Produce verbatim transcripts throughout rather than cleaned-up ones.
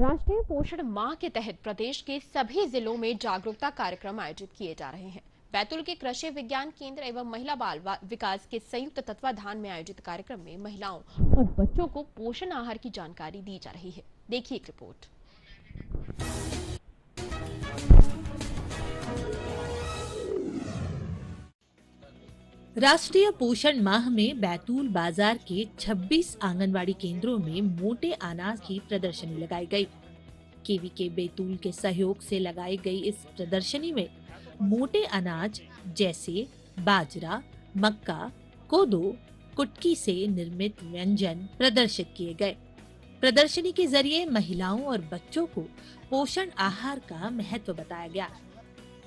राष्ट्रीय पोषण माह के तहत प्रदेश के सभी जिलों में जागरूकता कार्यक्रम आयोजित किए जा रहे हैं। बैतूल के कृषि विज्ञान केंद्र एवं महिला बाल विकास के संयुक्त तत्वाधान में आयोजित कार्यक्रम में महिलाओं और बच्चों को पोषण आहार की जानकारी दी जा रही है। देखिए एक रिपोर्ट। राष्ट्रीय पोषण माह में बैतूल बाजार के छब्बीस आंगनवाड़ी केंद्रों में मोटे अनाज की प्रदर्शनी लगाई गई। केवीके बैतूल के सहयोग से लगाई गई इस प्रदर्शनी में मोटे अनाज जैसे बाजरा, मक्का, कोडो, कुटकी से निर्मित व्यंजन प्रदर्शित किए गए। प्रदर्शनी के जरिए महिलाओं और बच्चों को पोषण आहार का महत्व बताया गया।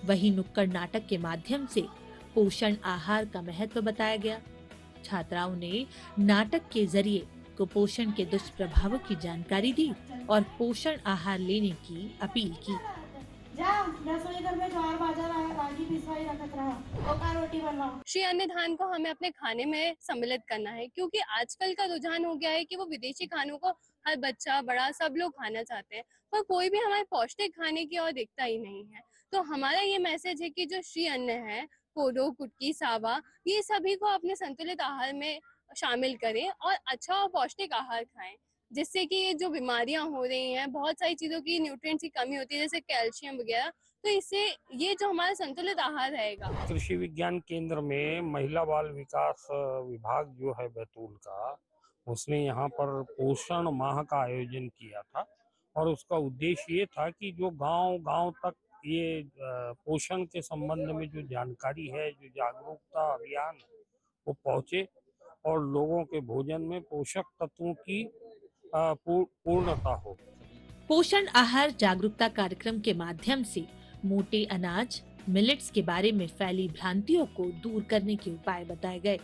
वहीं नुक्कड़ नाटक के माध्यम से पोषण आहार का महत्व बताया गया। छात्राओं ने नाटक के जरिए कुपोषण के दुष्प्रभावों की जानकारी दी और पोषण आहार लेने की अपील की। श्री अन्न धान को हमें अपने खाने में सम्मिलित करना है, क्योंकि आजकल का रुझान हो गया है कि वो विदेशी खानों को हर बच्चा बड़ा सब लोग खाना चाहते हैं, पर कोई भी हमारे पौष्टिक खाने की ओर देखता ही नहीं है। तो हमारा ये मैसेज है कि जो श्री अन्न है, कोडो, कुटकी, सावा, ये सभी को अपने संतुलित आहार में शामिल करें और अच्छा और पौष्टिक आहार खाएं, जिससे कि ये जो बीमारियां हो रही हैं, बहुत सारी चीज़ों की न्यूट्रिएंट्स की कमी होती है जैसे कैल्शियम वगैरह, तो इससे ये जो हमारा संतुलित आहार रहेगा। कृषि विज्ञान केंद्र में महिला बाल विकास विभाग जो है बैतूल का, उसने यहाँ पर पोषण माह का आयोजन किया था और उसका उद्देश्य ये था कि जो गाँव गाँव तक ये पोषण के संबंध में जो जानकारी है, जो जागरूकता अभियान है, वो पहुँचे और लोगों के भोजन में पोषक तत्वों की पूर्णता हो। पोषण आहार जागरूकता कार्यक्रम के माध्यम से मोटे अनाज मिलेट्स के बारे में फैली भ्रांतियों को दूर करने के उपाय बताए गए।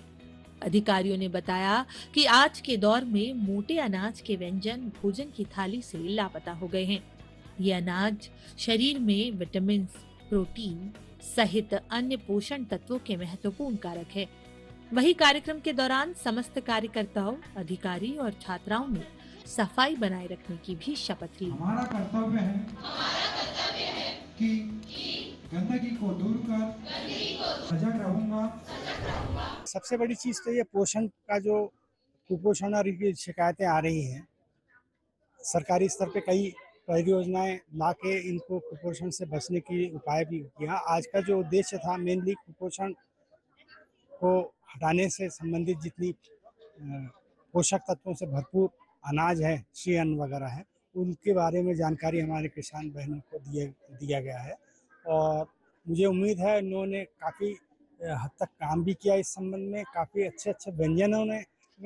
अधिकारियों ने बताया कि आज के दौर में मोटे अनाज के व्यंजन भोजन की थाली से लापता हो गए हैं। ये अनाज शरीर में विटामिन, प्रोटीन सहित अन्य पोषण तत्वों के महत्वपूर्ण कारक है। वही कार्यक्रम के दौरान समस्त कार्यकर्ताओं, अधिकारी और छात्राओं ने सफाई बनाए रखने की भी शपथ ली। हमारा कर्तव्य है, हमारा कर्तव्य है कि, कि गंदगी को दूर कर सजग रहूंगा। सबसे बड़ी चीज तो ये पोषण का जो कुपोषण और शिकायतें आ रही हैं, सरकारी स्तर पे कई परियोजनाएं लाके इनको कुपोषण से बचने की उपाय भी किया। आज का जो उद्देश्य था मेनली कुपोषण को हटाने से संबंधित जितनी पोषक तत्वों से भरपूर अनाज है, श्री अन्न वगैरह है, उनके बारे में जानकारी हमारे किसान बहनों को दिया दिया गया है और मुझे उम्मीद है इन्होंने काफ़ी हद तक काम भी किया इस संबंध में। काफ़ी अच्छे अच्छे व्यंजनों ने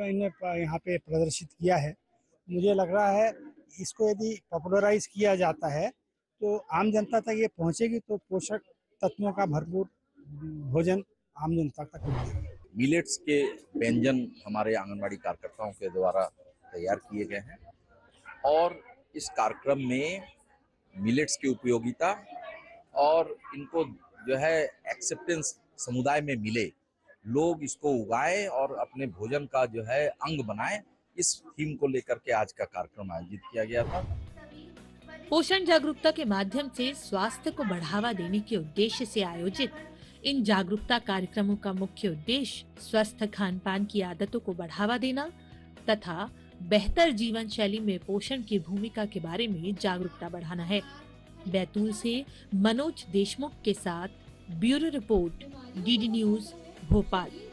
इन्हें यहाँ पे प्रदर्शित किया है। मुझे लग रहा है इसको यदि पॉपुलराइज किया जाता है तो आम जनता तक ये पहुँचेगी, तो पोषक तत्वों का भरपूर भोजन आम जनता तक मिलेगा। मिलेट्स के व्यंजन हमारे आंगनवाड़ी कार्यकर्ताओं के द्वारा तैयार किए गए हैं और इस कार्यक्रम में मिलेट्स की उपयोगिता और इनको जो है एक्सेप्टेंस समुदाय में मिले, लोग इसको उगाएं और अपने भोजन का जो है अंग बनाएं, इस थीम को लेकर के आज का कार्यक्रम आयोजित किया गया था। पोषण जागरूकता के माध्यम से स्वास्थ्य को बढ़ावा देने के उद्देश्य से आयोजित इन जागरूकता कार्यक्रमों का मुख्य उद्देश्य स्वस्थ खान पान की आदतों को बढ़ावा देना तथा बेहतर जीवन शैली में पोषण की भूमिका के बारे में जागरूकता बढ़ाना है। बैतूल से मनोज देशमुख के साथ bureau report, DD news, Bhopal.